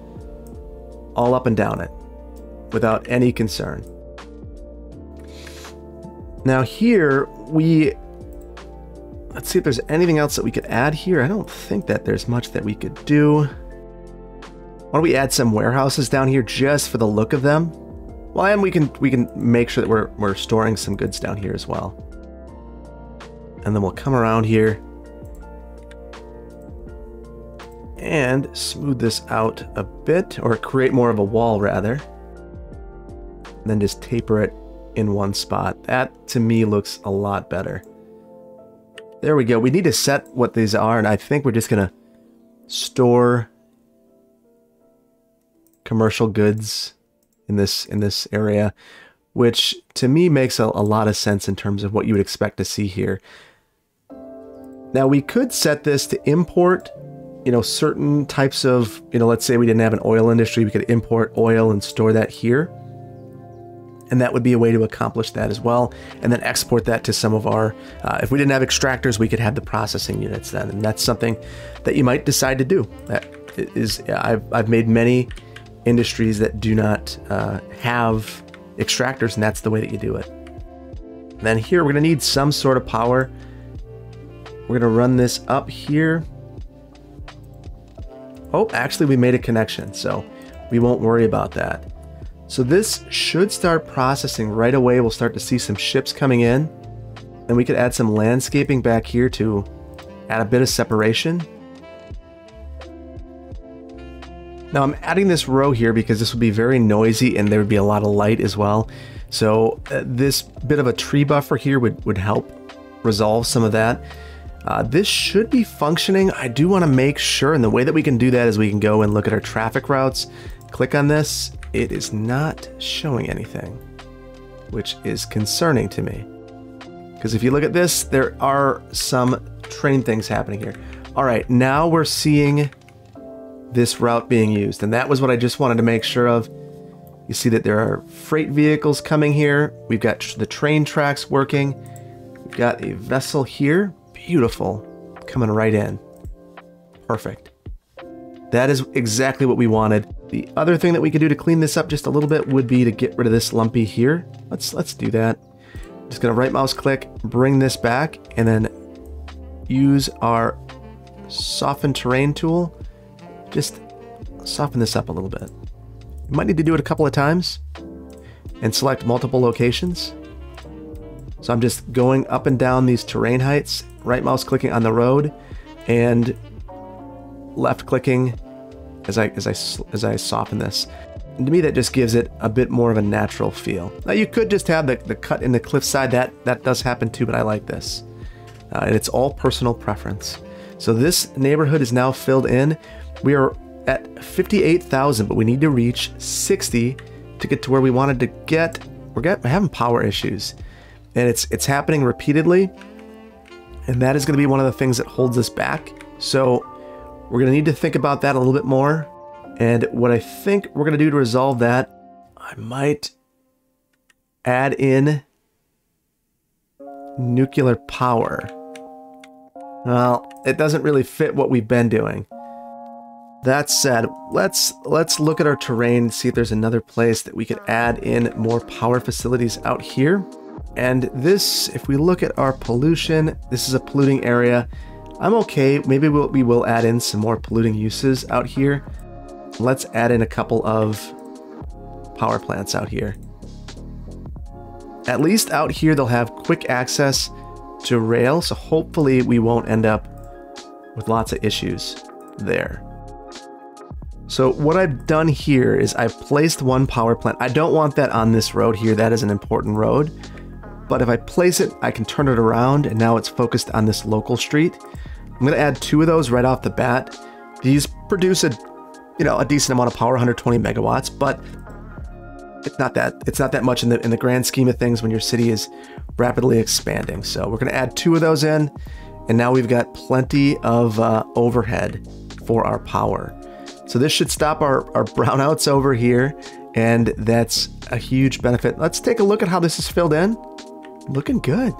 all up and down it without any concern. Now here we, let's see if there's anything else that we could add here. I don't think that there's much that we could do. Why don't we add some warehouses down here just for the look of them? Well, and we can make sure that we're storing some goods down here as well. And then we'll come around here and smooth this out a bit, or create more of a wall rather. And then just taper it in one spot. That to me looks a lot better. There we go. We need to set what these are, and I think we're just gonna store commercial goods in this area, which to me makes a lot of sense in terms of what you would expect to see here. Now we could set this to import, you know, certain types of, you know, let's say we didn't have an oil industry, we could import oil and store that here. And that would be a way to accomplish that as well. And then export that to some of our, if we didn't have extractors, we could have the processing units then. And that's something that you might decide to do. That is, I've made many industries that do not have extractors, and that's the way that you do it. And then here, we're gonna need some sort of power. We're gonna run this up here. Oh, actually we made a connection, so we won't worry about that. So this should start processing right away. We'll start to see some ships coming in. Then we could add some landscaping back here to add a bit of separation. Now I'm adding this row here because this would be very noisy and there would be a lot of light as well. So this bit of a tree buffer here would help resolve some of that. This should be functioning. I do want to make sure, and the way that we can do that is we can go and look at our traffic routes. Click on this. It is not showing anything, which is concerning to me. Because if you look at this, there are some train things happening here. All right, now we're seeing this route being used, and that was what I just wanted to make sure of. You see that there are freight vehicles coming here. We've got the train tracks working. We've got a vessel here. Beautiful. Coming right in. Perfect. That is exactly what we wanted. The other thing that we could do to clean this up just a little bit would be to get rid of this lumpy here. Let's do that. I'm just going to right mouse click, bring this back, and then use our soften terrain tool. Just soften this up a little bit. You might need to do it a couple of times and select multiple locations. So I'm just going up and down these terrain heights, right mouse clicking on the road and left clicking as I soften this. And to me, that just gives it a bit more of a natural feel. Now you could just have the cut in the cliffside. That does happen too, but I like this. And it's all personal preference. So this neighborhood is now filled in. We are at 58,000, but we need to reach 60 to get to where we wanted to get. We're having power issues, and it's happening repeatedly, and that is going to be one of the things that holds us back. So we're going to need to think about that a little bit more. And what I think we're going to do to resolve that, I might add in nuclear power. Well, it doesn't really fit what we've been doing. That said, let's look at our terrain and see if there's another place that we could add in more power facilities out here. And this, if we look at our pollution, this is a polluting area. I'm okay. Maybe we will add in some more polluting uses out here. Let's add in a couple of power plants out here. At least out here, they'll have quick access to rail. So hopefully we won't end up with lots of issues there. So what I've done here is I've placed one power plant. I don't want that on this road here. That is an important road. But if I place it, I can turn it around, and now it's focused on this local street. I'm going to add two of those right off the bat. These produce a decent amount of power, 120 megawatts, but it's not that much in the grand scheme of things when your city is rapidly expanding. So we're going to add two of those in, and now we've got plenty of overhead for our power. So this should stop our brownouts over here, and that's a huge benefit. Let's take a look at how this is filled in. Looking good.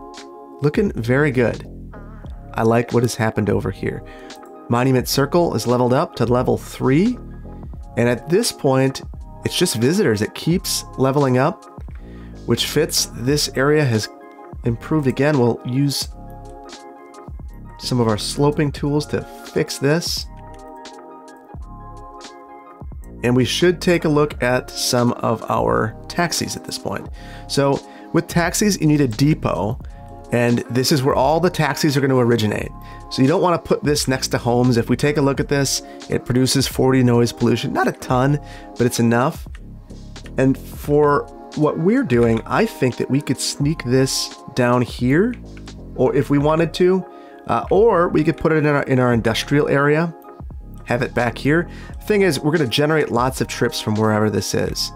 Looking very good. I like what has happened over here. Monument Circle is leveled up to level 3. And at this point, it's just visitors. It keeps leveling up, which fits. This area has improved again. We'll use some of our sloping tools to fix this. And we should take a look at some of our taxis at this point. So with taxis, you need a depot, and this is where all the taxis are going to originate. So you don't want to put this next to homes. If we take a look at this, it produces 40 noise pollution, not a ton, but it's enough. And for what we're doing, I think that we could sneak this down here, or if we wanted to, or we could put it in our industrial area. Have it back here. Thing is, we're going to generate lots of trips from wherever this is.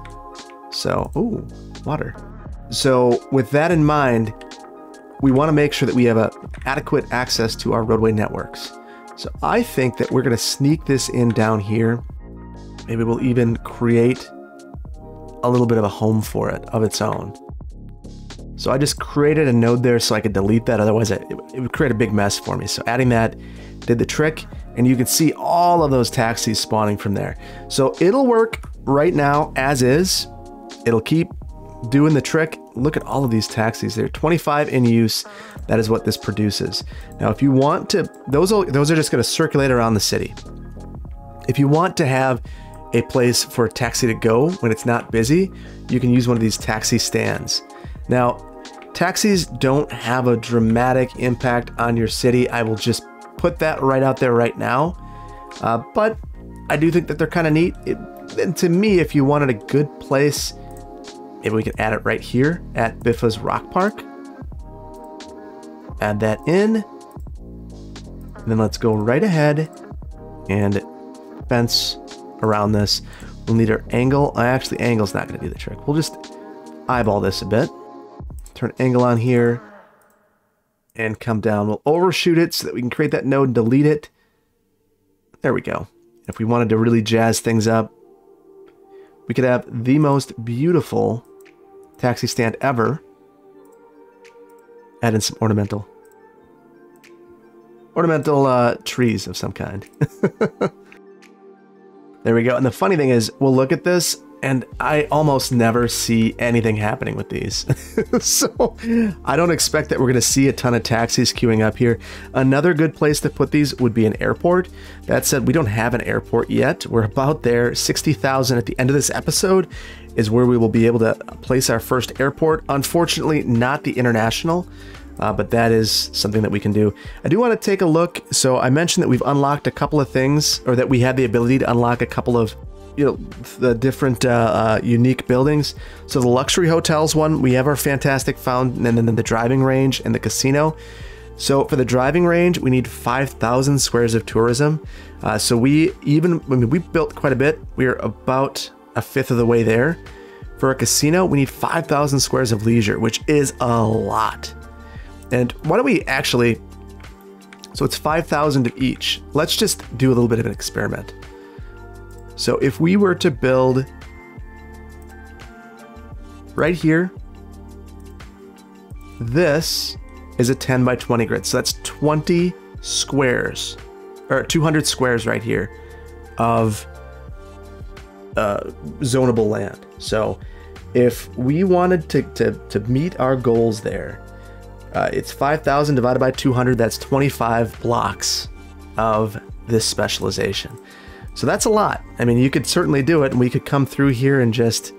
So, ooh, water. So with that in mind, we want to make sure that we have adequate access to our roadway networks. So I think that we're going to sneak this in down here. Maybe we'll even create a little bit of a home for it of its own. So I just created a node there so I could delete that. Otherwise, it would create a big mess for me. So adding that did the trick. And you can see all of those taxis spawning from there. So it'll work right now as is. It'll keep doing the trick. Look at all of these taxis. There are 25 in use. That is what this produces. Now, if you want to, those are just going to circulate around the city. If you want to have a place for a taxi to go when it's not busy, you can use one of these taxi stands. Now, taxis don't have a dramatic impact on your city. I will just put that right out there right now, but I do think that they're kind of neat. And to me, if you wanted a good place, maybe we could add it right here at Biffa's Rock Park. Add that in. And then let's go right ahead and fence around this. We'll need our angle. Actually, angle's not going to do the trick. We'll just eyeball this a bit. Turn angle on here and come down. We'll overshoot it so that we can create that node and delete it. There we go. If we wanted to really jazz things up, we could have the most beautiful taxi stand ever. Add in some ornamental trees of some kind. There we go. And the funny thing is, we'll look at this and I almost never see anything happening with these. So I don't expect that we're going to see a ton of taxis queuing up here. Another good place to put these would be an airport. That said, we don't have an airport yet. We're about there. 60,000 at the end of this episode is where we will be able to place our first airport. Unfortunately, not the international, but that is something that we can do. I do want to take a look. So I mentioned that we've unlocked a couple of things, or that we had the ability to unlock a couple of the different unique buildings. So the luxury hotels one, we have our fantastic fountain, and then the driving range and the casino. So for the driving range, we need 5,000 squares of tourism. So we built quite a bit. We are about a fifth of the way there. For a casino, we need 5,000 squares of leisure, which is a lot. And why don't we actually, so it's 5,000 of each. Let's just do a little bit of an experiment. So if we were to build right here, this is a 10 by 20 grid. So that's 20 squares, or 200 squares right here of zonable land. So if we wanted to meet our goals there, it's 5,000 divided by 200. That's 25 blocks of this specialization. So that's a lot. I mean, you could certainly do it, and we could come through here and just,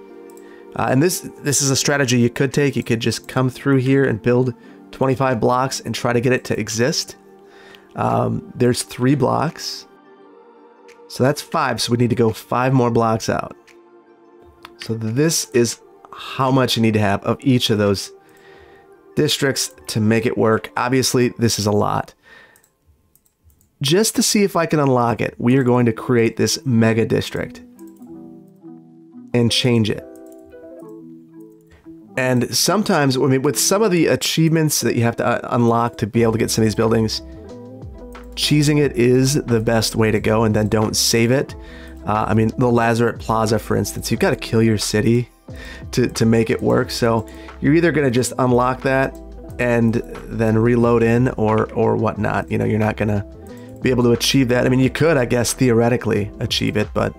and this is a strategy you could take. You could just come through here and build 25 blocks and try to get it to exist. There's 3 blocks. So that's 5. So we need to go 5 more blocks out. So this is how much you need to have of each of those districts to make it work. Obviously, this is a lot. Just to see if I can unlock it, we are going to create this mega district and change it. And sometimes, I mean, with some of the achievements that you have to unlock to be able to get some of these buildings, cheesing it is the best way to go, and then don't save it. I mean, the Lazarus Plaza, for instance, you've got to kill your city to make it work. So you're either going to just unlock that and then reload in or whatnot. You know, you're not going to be able to achieve that. I mean, you could, I guess, theoretically achieve it, but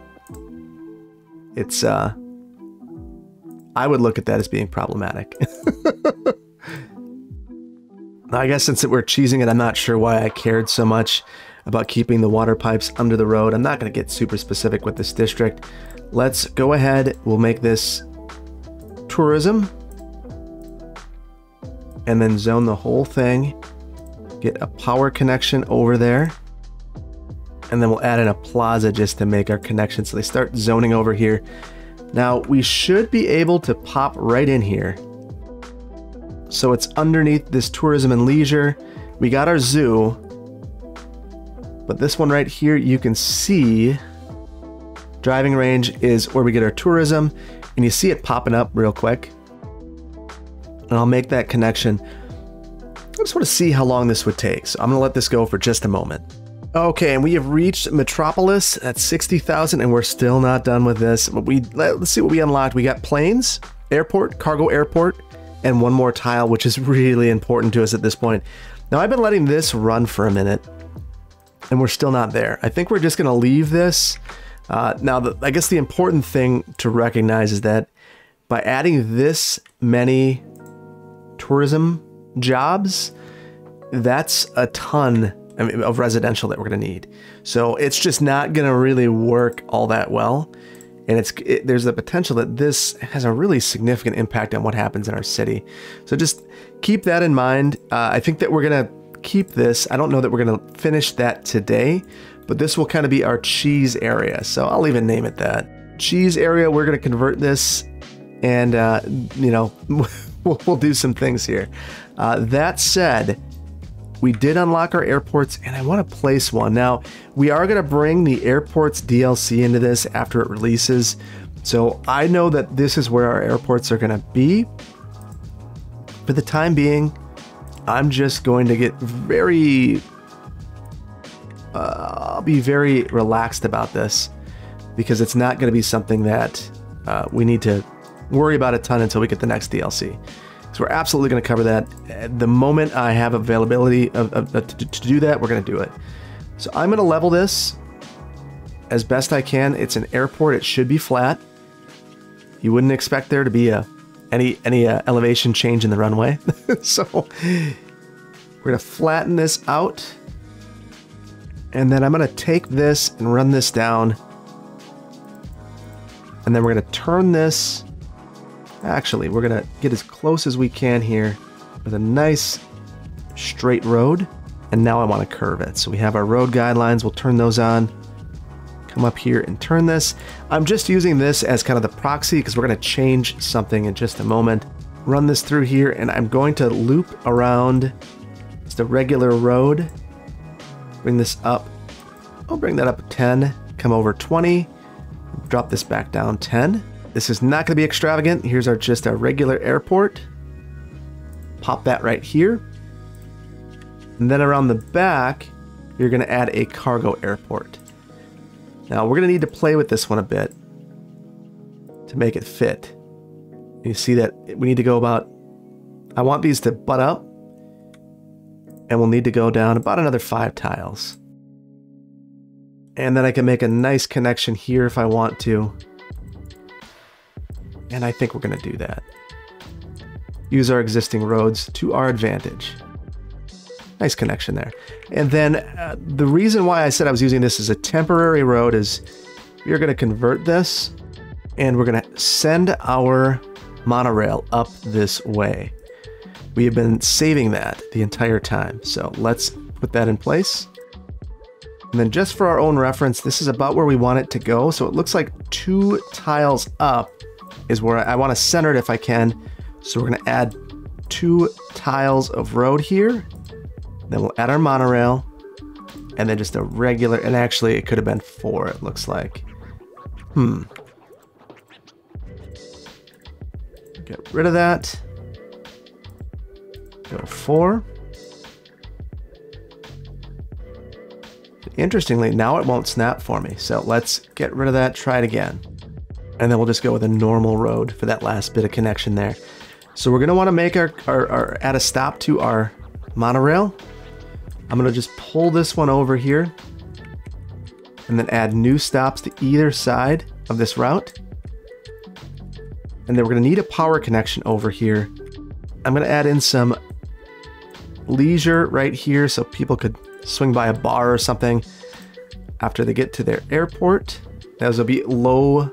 it's, I would look at that as being problematic. I guess since we're cheesing it, I'm not sure why I cared so much about keeping the water pipes under the road. I'm not going to get super specific with this district. Let's go ahead. We'll make this tourism and then zone the whole thing. Get a power connection over there. And then we'll add in a plaza just to make our connection so they start zoning over here. Now we should be able to pop right in here. So it's underneath this tourism and leisure. We got our zoo, but this one right here, you can see driving range is where we get our tourism, and you see it popping up real quick. And I'll make that connection. I just want to see how long this would take, so I'm going to let this go for just a moment. Okay, and we have reached Metropolis at 60,000, and we're still not done with this. But let's see what we unlocked. We got planes, airport, cargo airport, and one more tile, which is really important to us at this point. Now, I've been letting this run for a minute, and we're still not there. I think we're just going to leave this. Now, I guess the important thing to recognize is that by adding this many tourism jobs, that's a ton of residential that we're going to need. So it's just not going to really work all that well. And there's the potential that this has a really significant impact on what happens in our city. So just keep that in mind. I think that we're going to keep this. I don't know that we're going to finish that today, but this will kind of be our cheese area, so I'll even name it that. Cheese area, we're going to convert this, and, you know, we'll do some things here. That said, we did unlock our airports, and I want to place one. Now, we are going to bring the airports DLC into this after it releases, so I know that this is where our airports are going to be. For the time being, I'm just going to get very... I'll be very relaxed about this, because it's not going to be something that we need to worry about a ton until we get the next DLC. So we're absolutely going to cover that. At the moment I have availability to do that, we're going to do it. So I'm going to level this as best I can. It's an airport. It should be flat. You wouldn't expect there to be any elevation change in the runway. So we're going to flatten this out. And then I'm going to take this and run this down. And then we're going to turn this. Actually, we're going to get as close as we can here with a nice straight road. And now I want to curve it. So we have our road guidelines. We'll turn those on. Come up here and turn this. I'm just using this as kind of the proxy because we're going to change something in just a moment. Run this through here, and I'm going to loop around just a regular road. Bring this up. I'll bring that up 10. Come over 20. Drop this back down 10. This is not going to be extravagant. Here's our just our regular airport. Pop that right here. And then around the back, you're going to add a cargo airport. Now we're going to need to play with this one a bit to make it fit. You see that we need to go about, I want these to butt up, and we'll need to go down about another 5 tiles. And then I can make a nice connection here if I want to. And I think we're going to do that. Use our existing roads to our advantage. Nice connection there. And then the reason why I said I was using this as a temporary road is we're going to convert this, and we're going to send our monorail up this way. We have been saving that the entire time, so let's put that in place. And then just for our own reference, this is about where we want it to go, so it looks like 2 tiles up is where I want to center it if I can. So we're going to add 2 tiles of road here, then we'll add our monorail, and then just a regular, and actually it could have been 4, it looks like. Get rid of that. Go 4. Interestingly, now it won't snap for me. So let's get rid of that, try it again. And then we'll just go with a normal road for that last bit of connection there. So we're gonna wanna make our add a stop to our monorail. I'm gonna just pull this one over here and then add new stops to either side of this route. And then we're gonna need a power connection over here. I'm gonna add in some leisure right here so people could swing by a bar or something after they get to their airport. Those will be low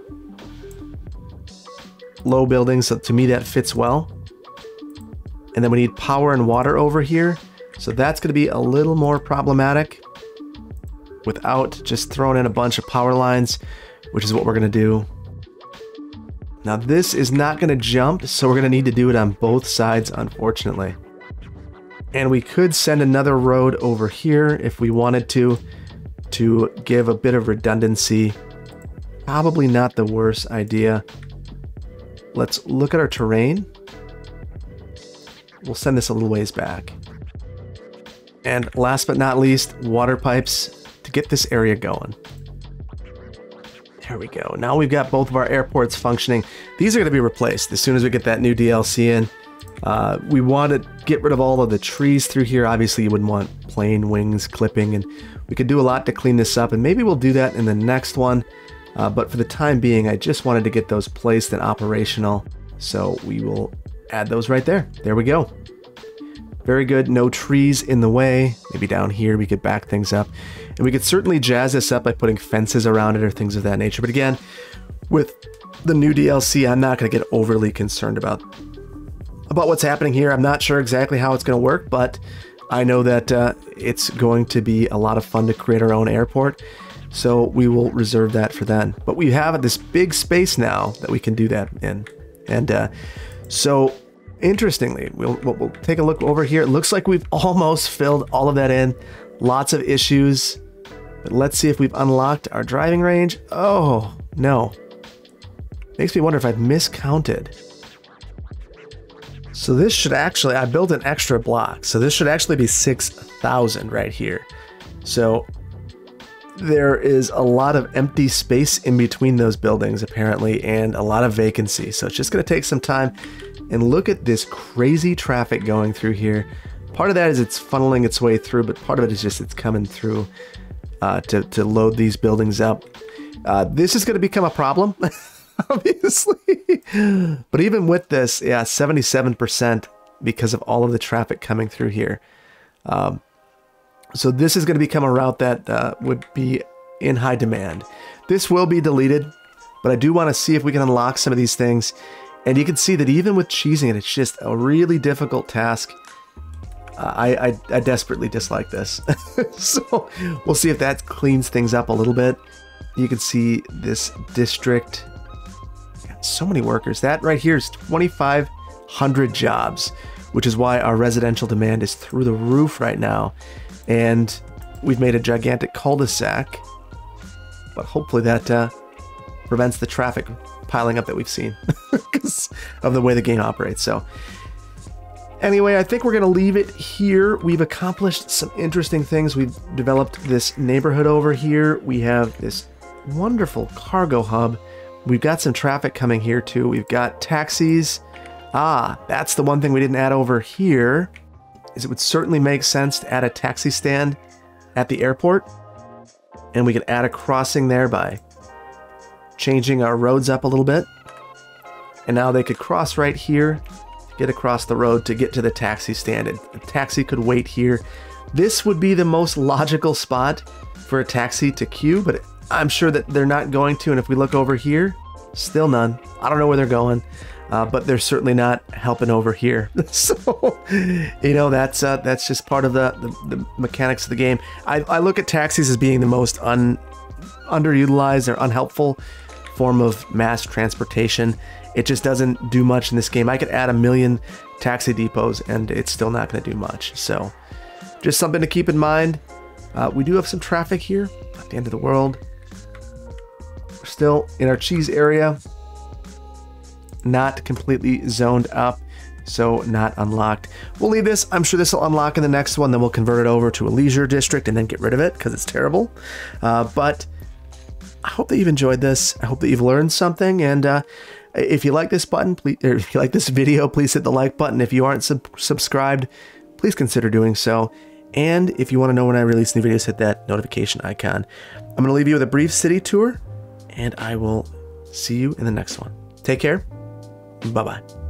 buildings, so to me that fits well. And then we need power and water over here, so that's going to be a little more problematic without just throwing in a bunch of power lines, which is what we're going to do. Now this is not going to jump, so we're going to need to do it on both sides, unfortunately. And we could send another road over here if we wanted to give a bit of redundancy. Probably not the worst idea. Let's look at our terrain. We'll send this a little ways back. And last but not least, water pipes to get this area going. There we go. Now we've got both of our airports functioning. These are going to be replaced as soon as we get that new DLC in. We want to get rid of all of the trees through here. Obviously, you wouldn't want plane wings clipping, and we could do a lot to clean this up, and maybe we'll do that in the next one. But for the time being, I just wanted to get those placed and operational, so we will add those right there. There we go. Very good. No trees in the way. Maybe down here we could back things up, and we could certainly jazz this up by putting fences around it or things of that nature. But again, with the new DLC, I'm not going to get overly concerned about what's happening here. I'm not sure exactly how it's going to work, but I know that it's going to be a lot of fun to create our own airport, so we will reserve that for then. But we have this big space now that we can do that in. And so interestingly, we'll take a look over here. It looks like we've almost filled all of that in. Lots of issues. But let's see if we've unlocked our driving range. Oh, no. Makes me wonder if I've miscounted. So this should actually, I built an extra block. So this should actually be 6,000 right here. So there is a lot of empty space in between those buildings apparently, and a lot of vacancy. So it's just gonna take some time. And look at this crazy traffic going through here. Part of that is it's funneling its way through, but part of it is just it's coming through to load these buildings up. This is gonna become a problem. Obviously. But even with this, yeah, 77% because of all of the traffic coming through here. So this is going to become a route that would be in high demand. This will be deleted, but I do want to see if we can unlock some of these things. And you can see that even with cheesing it, it's just a really difficult task. I desperately dislike this. So we'll see if that cleans things up a little bit. You can see this district. So many workers. That right here is 2,500 jobs, which is why our residential demand is through the roof right now. And we've made a gigantic cul-de-sac, but hopefully that prevents the traffic piling up that we've seen because of the way the game operates. So anyway, I think we're going to leave it here. We've accomplished some interesting things. We've developed this neighborhood over here. We have this wonderful cargo hub. We've got some traffic coming here too. We've got taxis. Ah, that's the one thing we didn't add over here, is it would certainly make sense to add a taxi stand at the airport. And we could add a crossing there by changing our roads up a little bit. And now they could cross right here, get across the road to get to the taxi stand. And the taxi could wait here. This would be the most logical spot for a taxi to queue, but I'm sure that they're not going to, and if we look over here, still none. I don't know where they're going, but they're certainly not helping over here. So, you know, that's just part of the mechanics of the game. I look at taxis as being the most underutilized or unhelpful form of mass transportation. It just doesn't do much in this game. I could add a million taxi depots, and it's still not going to do much. So, just something to keep in mind. We do have some traffic here. Not the end of the world. We're still in our cheese area, not completely zoned up, so not unlocked. We'll leave this. I'm sure this will unlock in the next one, then we'll convert it over to a leisure district and then get rid of it because it's terrible. But I hope that you've enjoyed this. I hope that you've learned something, and if you like this button, please, or if you like this video, please hit the like button. If you aren't subscribed, please consider doing so. And if you want to know when I release new videos, hit that notification icon. I'm going to leave you with a brief city tour, and I will see you in the next one. Take care. Bye-bye.